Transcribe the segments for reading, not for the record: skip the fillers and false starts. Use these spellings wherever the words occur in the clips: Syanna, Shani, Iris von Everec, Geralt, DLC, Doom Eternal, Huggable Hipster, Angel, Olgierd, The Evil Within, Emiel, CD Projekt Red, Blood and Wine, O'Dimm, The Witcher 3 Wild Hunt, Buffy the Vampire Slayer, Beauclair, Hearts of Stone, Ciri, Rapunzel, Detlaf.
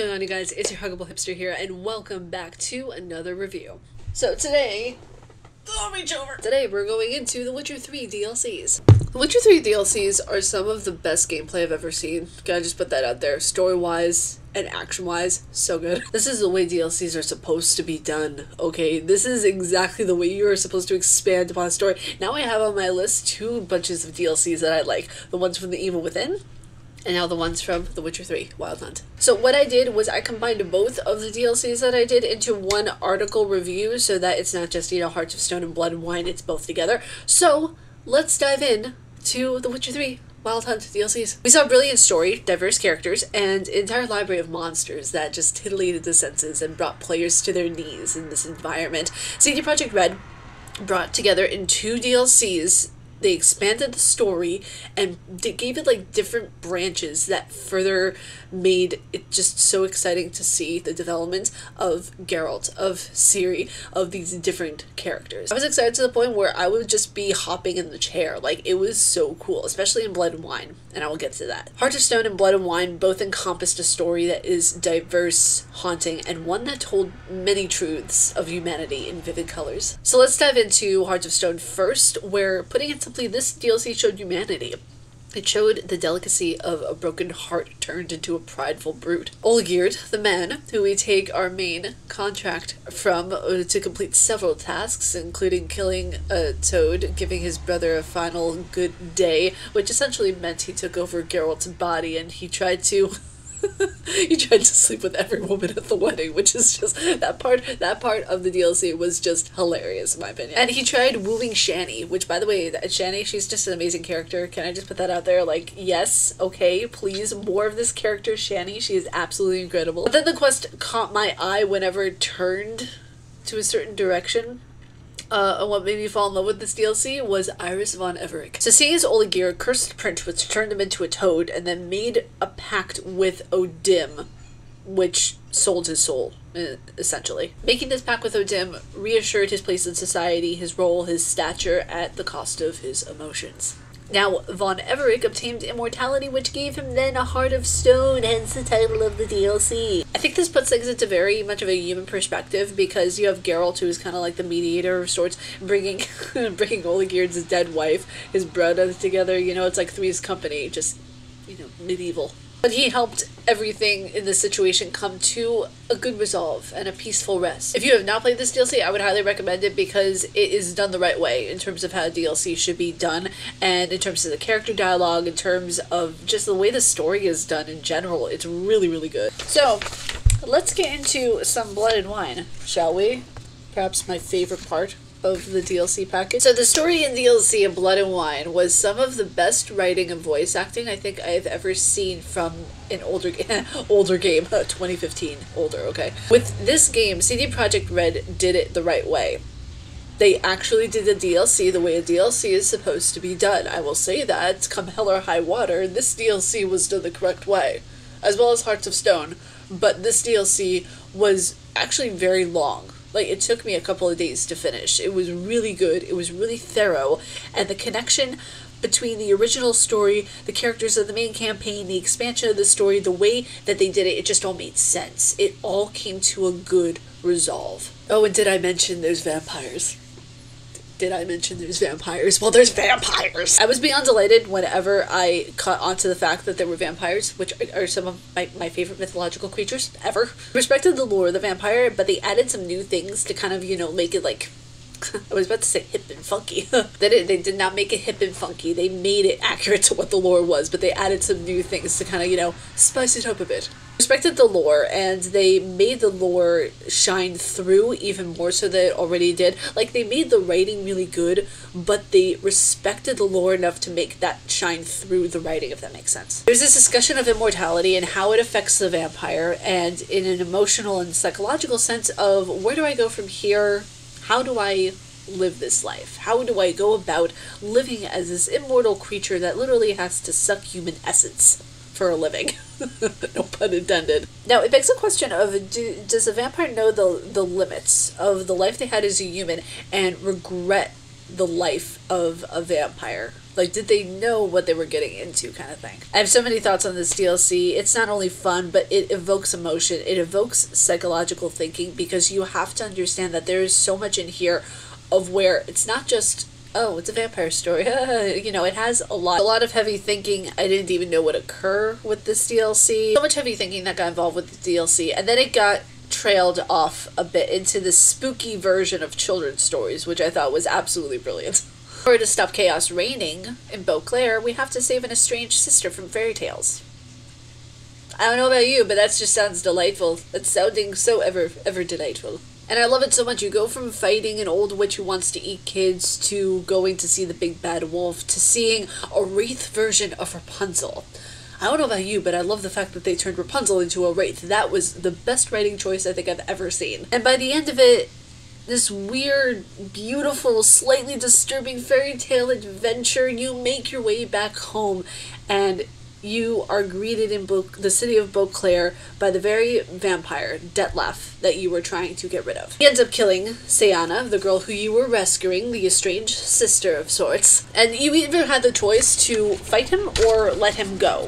going on, you guys? It's your Huggable Hipster here, and welcome back to another review. So today, Today we're going into The Witcher 3 DLCs. The Witcher 3 DLCs are some of the best gameplay I've ever seen. Gotta just put that out there. Story-wise and action-wise, so good. This is the way DLCs are supposed to be done, okay? This is exactly the way you are supposed to expand upon a story. Now I have on my list two bunches of DLCs that I like. The ones from The Evil Within, and now the ones from The Witcher 3 Wild Hunt. So what I did was I combined both of the DLCs that I did into one article review so that it's not just, you know, Hearts of Stone and Blood and Wine, it's both together. So let's dive in to The Witcher 3 Wild Hunt DLCs. We saw a brilliant story, diverse characters, and an entire library of monsters that just titillated the senses and brought players to their knees in this environment. CD Projekt Red brought together in two DLCs. They expanded the story and they gave it like different branches that further made it just so exciting to see the development of Geralt, of Ciri, of these different characters. I was excited to the point where I would just be hopping in the chair. Like, it was so cool, especially in Blood and Wine, and I will get to that. Hearts of Stone and Blood and Wine both encompassed a story that is diverse, haunting, and one that told many truths of humanity in vivid colors. So let's dive into Hearts of Stone first, where putting it to this DLC showed humanity. It showed the delicacy of a broken heart turned into a prideful brute. Olgierd, the man who we take our main contract from to complete several tasks, including killing a toad, giving his brother a final good day, which essentially meant he took over Geralt's body and he tried to sleep with every woman at the wedding, which is just, that part of the DLC was just hilarious in my opinion. And he tried wooing Shani, which by the way, Shani, she's just an amazing character. Can I just put that out there? Like, yes, okay, please, more of this character, Shani. She is absolutely incredible. But then the quest caught my eye whenever it turned to a certain direction. And what made me fall in love with this DLC was Iris von Everec. So seeing his Olgierd cursed print, which turned him into a toad, and then made a pact with O'Dimm, which sold his soul, essentially. Making this pact with O'Dimm reassured his place in society, his role, his stature, at the cost of his emotions. Now, Von Everec obtained immortality, which gave him then a heart of stone, hence the title of the DLC. I think this puts things into very much of a human perspective, because you have Geralt, who is kind of like the mediator of sorts, bringing Olgierd's dead wife, his brother together. You know, it's like Three's Company, just, you know, medieval. But he helped everything in this situation come to a good resolve and a peaceful rest. If you have not played this DLC, I would highly recommend it, because it is done the right way in terms of how DLC should be done, and in terms of the character dialogue, in terms of just the way the story is done in general. It's really, really good. So let's get into some Blood and Wine, shall we? Perhaps my favorite part of the DLC package. So the story in DLC of Blood and Wine was some of the best writing and voice acting I think I've ever seen from an older game, 2015, older, okay. With this game, CD Projekt Red did it the right way. They actually did the DLC the way a DLC is supposed to be done. I will say that, come hell or high water, this DLC was done the correct way, as well as Hearts of Stone, but this DLC was actually very long. Like, it took me a couple of days to finish. It was really good, it was really thorough, and the connection between the original story, the characters of the main campaign, the expansion of the story, the way that they did it, it just all made sense. It all came to a good resolve. Oh, and did I mention there's vampires? Did I mention there's vampires? Well, there's vampires! I was beyond delighted whenever I caught onto the fact that there were vampires, which are some of my favorite mythological creatures ever. Respected the lore of the vampire, but they added some new things to kind of, you know, make it like... I was about to say hip and funky. They did not make it hip and funky. They made it accurate to what the lore was, but they added some new things to kind of, you know, spice it up a bit. Respected the lore, and they made the lore shine through even more so than it already did. Like, they made the writing really good, but they respected the lore enough to make that shine through the writing, if that makes sense. There's this discussion of immortality and how it affects the vampire, and in an emotional and psychological sense of, where do I go from here? How do I live this life? How do I go about living as this immortal creature that literally has to suck human essence for a living? No pun intended. Now, it begs the question of, does a vampire know the limits of the life they had as a human and regret the life of a vampire. Like, did they know what they were getting into, kind of thing. I have so many thoughts on this DLC. It's not only fun, but it evokes emotion. It evokes psychological thinking, because you have to understand that there is so much in here of where it's not just, oh, it's a vampire story. You know, it has a lot of heavy thinking. I didn't even know would occur with this DLC. So much heavy thinking that got involved with the DLC. And then it got trailed off a bit into this spooky version of children's stories, which I thought was absolutely brilliant. In order to stop chaos reigning in Beauclair, we have to save an estranged sister from fairy tales. I don't know about you, but that just sounds delightful. It's sounding so ever delightful. And I love it so much. You go from fighting an old witch who wants to eat kids, to going to see the big bad wolf, to seeing a wraith version of Rapunzel. I don't know about you, but I love the fact that they turned Rapunzel into a wraith. That was the best writing choice I think I've ever seen. And by the end of it, this weird, beautiful, slightly disturbing fairy tale adventure, you make your way back home, and you are greeted in the city of Beauclair by the very vampire, Detlaf, that you were trying to get rid of. He ends up killing Syanna, the girl who you were rescuing, the estranged sister of sorts. And you either had the choice to fight him or let him go.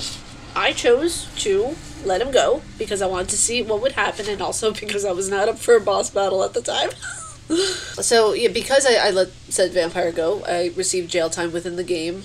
I chose to let him go because I wanted to see what would happen, and also because I was not up for a boss battle at the time. So, yeah, because I let said vampire go, I received jail time within the game.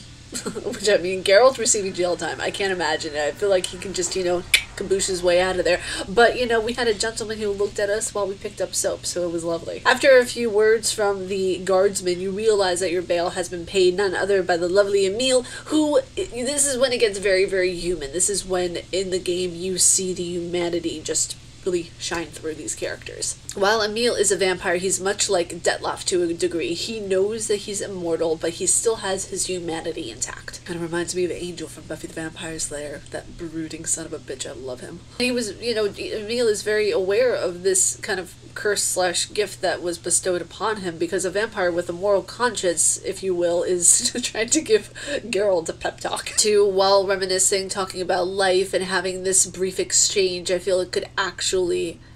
Which, I mean, Geralt receiving jail time, I can't imagine it. I feel like he can just, you know, kaboosh his way out of there. But, you know, we had a gentleman who looked at us while we picked up soap, so it was lovely. After a few words from the guardsman, you realize that your bail has been paid, none other by the lovely Emiel, who, this is when it gets very, very human. This is when, in the game, you see the humanity just really shine through these characters. While Emiel is a vampire, he's much like Detlaf to a degree. He knows that he's immortal, but he still has his humanity intact. Kind of reminds me of Angel from Buffy the Vampire Slayer, that brooding son of a bitch. I love him. He was, you know, Emiel is very aware of this kind of curse slash gift that was bestowed upon him, because a vampire with a moral conscience, if you will, is trying to give Geralt a pep talk. Too, while reminiscing, talking about life and having this brief exchange, I feel it could actually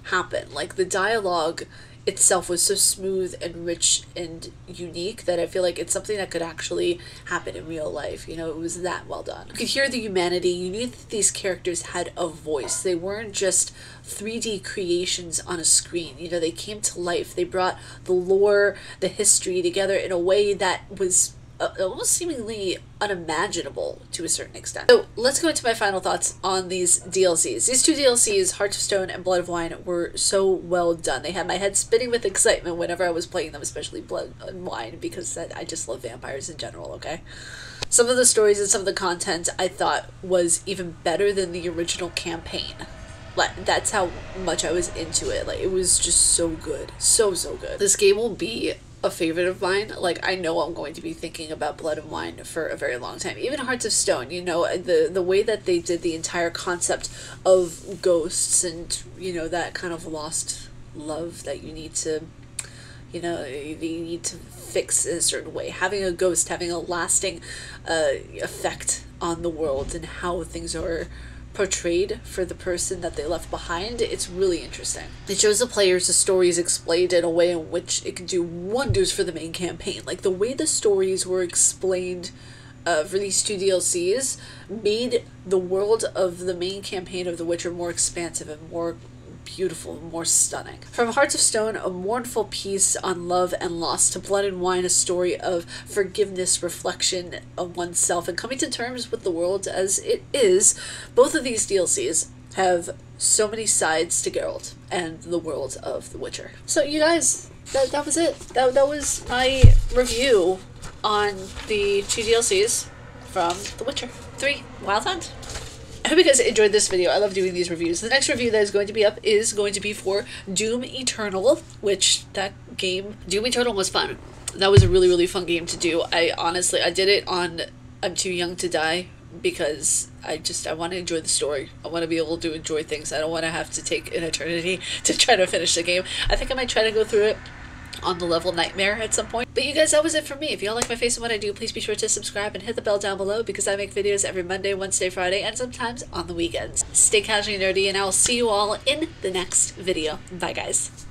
happen. Like, the dialogue itself was so smooth and rich and unique that I feel like it's something that could actually happen in real life. You know, it was that well done. You could hear the humanity. You knew that these characters had a voice. They weren't just 3D creations on a screen. You know, they came to life. They brought the lore, the history together in a way that was almost seemingly unimaginable to a certain extent. So let's go into my final thoughts on these DLCs. These two DLCs, Hearts of Stone and Blood and Wine, were so well done. They had my head spinning with excitement whenever I was playing them, especially Blood and Wine, because I just love vampires in general, okay? Some of the stories and some of the content I thought was even better than the original campaign. Like, that's how much I was into it. Like, it was just so good. So, so good. This game will be a favorite of mine. Like, I know I'm going to be thinking about Blood and Wine for a very long time. Even Hearts of Stone, you know, the way that they did the entire concept of ghosts and, you know, that kind of lost love that you need to, you know, you need to fix in a certain way. Having a ghost, having a lasting effect on the world and how things are portrayed for the person that they left behind, it's really interesting. It shows the players the stories explained in a way in which it can do wonders for the main campaign. Like, the way the stories were explained for these two DLCs made the world of the main campaign of The Witcher more expansive and more beautiful, more stunning. From Hearts of Stone, a mournful piece on love and loss, to Blood and Wine, a story of forgiveness, reflection of oneself, and coming to terms with the world as it is, both of these DLCs have so many sides to Geralt and the world of The Witcher. So, you guys, that was it. That was my review on the two DLCs from The Witcher 3 Wild Hunt. I hope you guys enjoyed this video. I love doing these reviews. The next review that is going to be up is going to be for Doom Eternal, which that game, Doom Eternal, was fun. That was a really, really fun game to do. I honestly, I did it on I'm Too Young to Die because I want to enjoy the story. I want to be able to enjoy things. I don't want to have to take an eternity to try to finish the game. I think I might try to go through it on the level Nightmare at some point. But you guys, that was it for me. If y'all like my face and what I do, please be sure to subscribe and hit the bell down below, because I make videos every Monday, Wednesday, Friday, and sometimes on the weekends. Stay casually nerdy, and I'll see you all in the next video. Bye, guys.